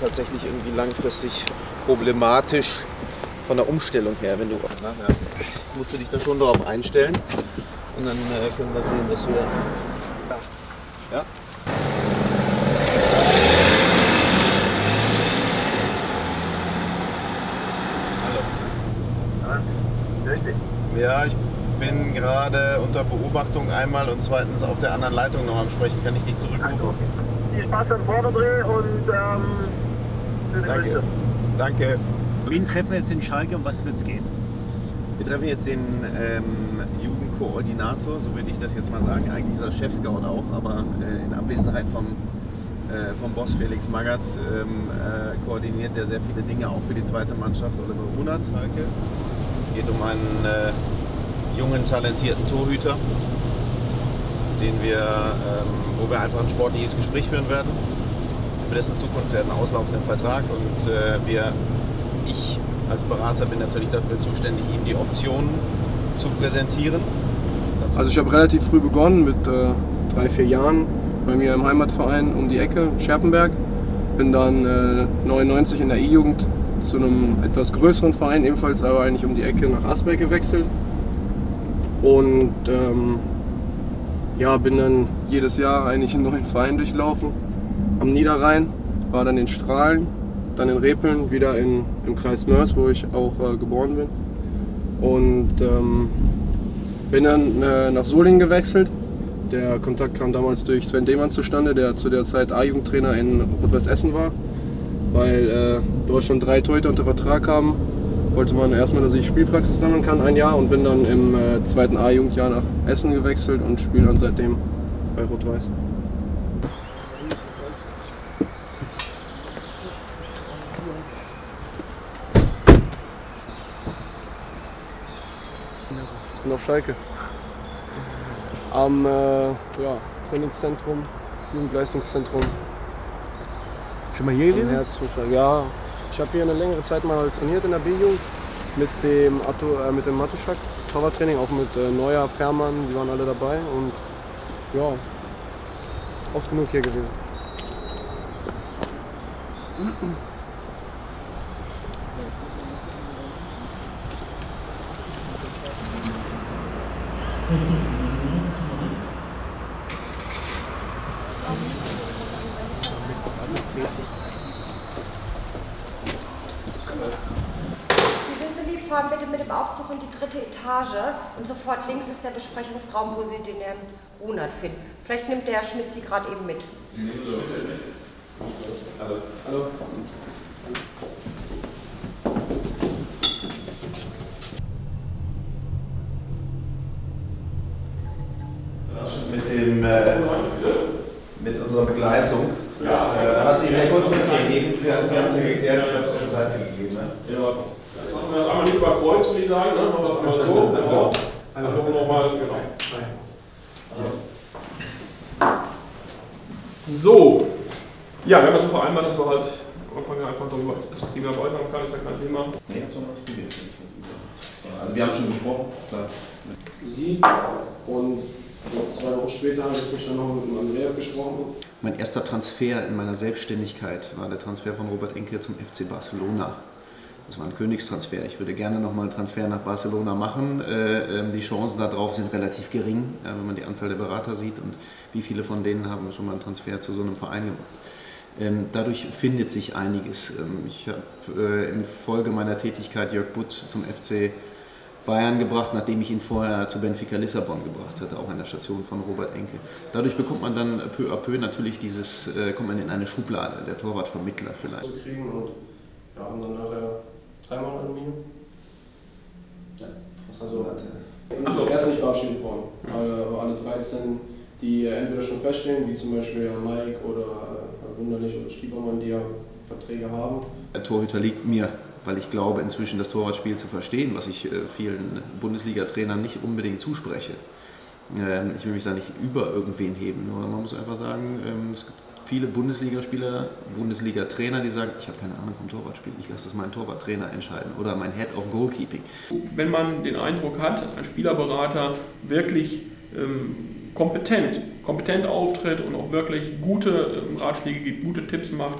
tatsächlich irgendwie langfristig problematisch von der Umstellung her. Wenn du musst du dich da schon darauf einstellen und dann können wir sehen, dass wir ja. Ja, ich bin gerade unter Beobachtung einmal und zweitens auf der anderen Leitung noch am Sprechen. Kann ich dich zurückrufen? Also, viel Spaß am Vorderdreh und schöne Grüße. Danke. Wen treffen wir jetzt in Schalke und was wird es gehen? Wir treffen jetzt den Jugendkoordinator, so würde ich das jetzt mal sagen. Eigentlich ist er Chef-Scout auch, aber in Abwesenheit vom Boss Felix Magath koordiniert der sehr viele Dinge auch für die zweite Mannschaft, Oliver Ruhnert. Schalke. Es geht um einen jungen, talentierten Torhüter, wo wir einfach ein sportliches Gespräch führen werden. Über dessen Zukunft werden einen auslaufenden Vertrag und ich als Berater bin natürlich dafür zuständig, ihm die Optionen zu präsentieren. Dazu also ich habe relativ früh begonnen mit 3, 4 Jahren bei mir im Heimatverein um die Ecke, Scherpenberg. Bin dann 99 in der E-Jugend zu einem etwas größeren Verein, ebenfalls aber eigentlich um die Ecke nach Asberg gewechselt und ja, bin dann jedes Jahr eigentlich einen neuen Verein durchlaufen. Am Niederrhein war dann in Strahlen, dann in Repeln, wieder im Kreis Mörs, wo ich auch geboren bin und bin dann nach Solingen gewechselt. Der Kontakt kam damals durch Sven Demann zustande, der zu der Zeit A-Jugendtrainer in Rot-Weiß-Essen war. Weil Deutschland 3 Torhüter unter Vertrag haben, wollte man erstmal, dass ich Spielpraxis sammeln kann, ein Jahr, und bin dann im zweiten A-Jugendjahr nach Essen gewechselt und spiele dann seitdem bei Rot-Weiß. Wir sind auf Schalke. Am Trainingszentrum, Jugendleistungszentrum. Schon mal hier gewesen? Ja, ich habe hier eine längere Zeit mal trainiert in der B-Jugend mit dem Matuschak, Torwarttraining, auch mit Neuer, Fährmann, die waren alle dabei und ja, oft genug hier gewesen. Bitte mit dem Aufzug in die 3. Etage und sofort links ist der Besprechungsraum, wo Sie den Herrn Ruhnert finden. Vielleicht nimmt der Herr Schmidt Sie gerade eben mit. Sie nehmen Sie bitte mit. Hallo. Hallo. Mit unserer Begleitung. Ja, das hat sich sehr kurzfristig ergeben. Sie haben sie geklärt, ich habe es auch schon Seite gegeben. Ne? Ja. Einmal lieber Kreuz, würde ich sagen, ne? Machen wir das einmal so. Genau. Dann gucken wir nochmal, genau. So, ja, wir haben das so vereinbart, dass wir halt am Anfang einfach darüber das Thema weitermachen kann, ist ja kein Thema. Nee, das haben wir nicht probiert. Also wir haben schon gesprochen, klar. Sie und 2 Wochen später habe ich mich dann noch mit dem Andreas gesprochen. Mein erster Transfer in meiner Selbstständigkeit war der Transfer von Robert Enke zum FC Barcelona. Das war ein Königstransfer. Ich würde gerne nochmal einen Transfer nach Barcelona machen. Die Chancen darauf sind relativ gering, wenn man die Anzahl der Berater sieht und wie viele von denen haben schon mal einen Transfer zu so einem Verein gemacht. Dadurch findet sich einiges. Ich habe infolge meiner Tätigkeit Jörg Butt zum FC Bayern gebracht, nachdem ich ihn vorher zu Benfica Lissabon gebracht hatte, auch an der Station von Robert Enke. Dadurch bekommt man dann peu à peu natürlich kommt man in eine Schublade, der Torwartvermittler vielleicht. Wir haben dann nachher 3 Monate im Video. Ja, also, erst nicht verabschiedet worden. Aber alle 13, die entweder schon feststehen, wie zum Beispiel Maik oder Wunderlich oder Stiebermann, die ja Verträge haben. Der Torhüter liegt mir, weil ich glaube, inzwischen das Torwartspiel zu verstehen, was ich vielen Bundesliga-Trainern nicht unbedingt zuspreche. Ich will mich da nicht über irgendwen heben, nur man muss einfach sagen, es gibt viele Bundesligaspieler, Bundesliga-Trainer, die sagen, ich habe keine Ahnung vom Torwartspiel, ich lasse das meinen Torwarttrainer entscheiden oder mein Head of Goalkeeping. Wenn man den Eindruck hat, dass ein Spielerberater wirklich kompetent auftritt und auch wirklich gute Ratschläge gibt, gute Tipps macht,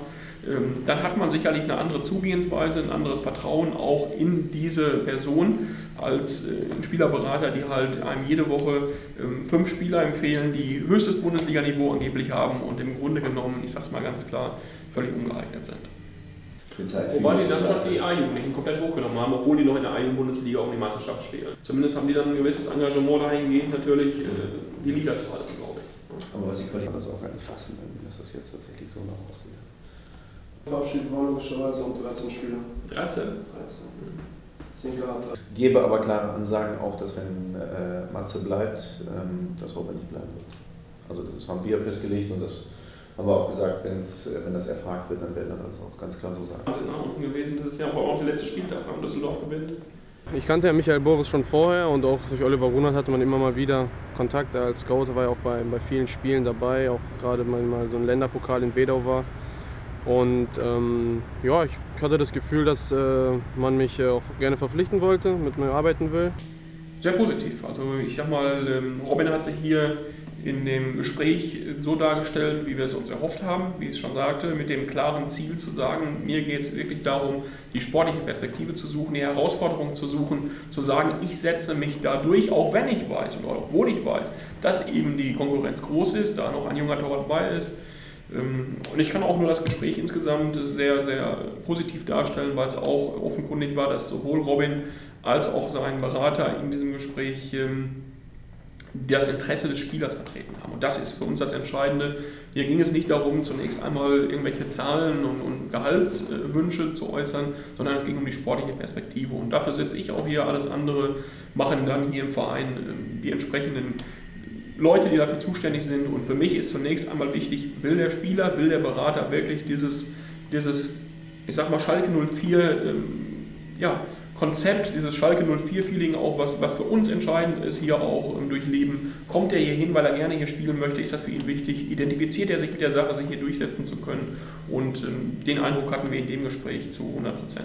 dann hat man sicherlich eine andere Zugehensweise, ein anderes Vertrauen auch in diese Person als ein Spielerberater, die halt einem jede Woche 5 Spieler empfehlen, die höchstes Bundesliga-Niveau angeblich haben und im Grunde genommen, ich sag's mal ganz klar, völlig ungeeignet sind. Wobei die Landschaft die A-Jugendlichen komplett hochgenommen haben, obwohl die noch in der A-Bundesliga um die Meisterschaft spielen. Zumindest haben die dann ein gewisses Engagement dahingehend, natürlich die Liga zu halten, glaube ich. Aber was ich wollte, das auch gar nicht fassen, dass das jetzt tatsächlich so nach aussieht. Verabschiedet waren logischerweise um 13 Spieler. 13? 13. 10 gehabt. Ich gebe aber klare Ansagen auch, dass wenn Matze bleibt, dass Robert nicht bleiben wird. Also das haben wir festgelegt und das haben wir auch gesagt, wenn das erfragt wird, dann werden wir das auch ganz klar so sagen. Nach unten gewesen, das ist ja auch der letzte Spieltag, haben Düsseldorf gewinnt. Ich kannte ja Michael Boris schon vorher und auch durch Oliver Ruhnert hatte man immer mal wieder Kontakt. Als Scout war er auch bei vielen Spielen dabei, auch gerade wenn mal so ein Länderpokal in Wedau war. Und ja, ich hatte das Gefühl, dass man mich auch gerne verpflichten wollte, mit mir arbeiten will. Sehr positiv. Also ich sag mal, Robin hat sich hier in dem Gespräch so dargestellt, wie wir es uns erhofft haben, wie ich es schon sagte, mit dem klaren Ziel zu sagen, mir geht es wirklich darum, die sportliche Perspektive zu suchen, die Herausforderung zu suchen, zu sagen, ich setze mich dadurch, auch wenn ich weiß oder obwohl ich weiß, dass eben die Konkurrenz groß ist, da noch ein junger Torwart dabei ist. Und ich kann auch nur das Gespräch insgesamt sehr, sehr positiv darstellen, weil es auch offenkundig war, dass sowohl Robin als auch sein Berater in diesem Gespräch das Interesse des Spielers vertreten haben. Und das ist für uns das Entscheidende. Hier ging es nicht darum, zunächst einmal irgendwelche Zahlen und Gehaltswünsche zu äußern, sondern es ging um die sportliche Perspektive. Und dafür sitze ich auch hier. Alles andere machen dann hier im Verein die entsprechenden Leute, die dafür zuständig sind, und für mich ist zunächst einmal wichtig, will der Spieler, will der Berater wirklich dieses ich sag mal, Schalke 04 Konzept, dieses Schalke 04-Feeling auch, was für uns entscheidend ist, hier auch durchleben. Kommt er hier hin, weil er gerne hier spielen möchte, ist das für ihn wichtig? Identifiziert er sich mit der Sache, sich hier durchsetzen zu können? Und den Eindruck hatten wir in dem Gespräch zu 100%.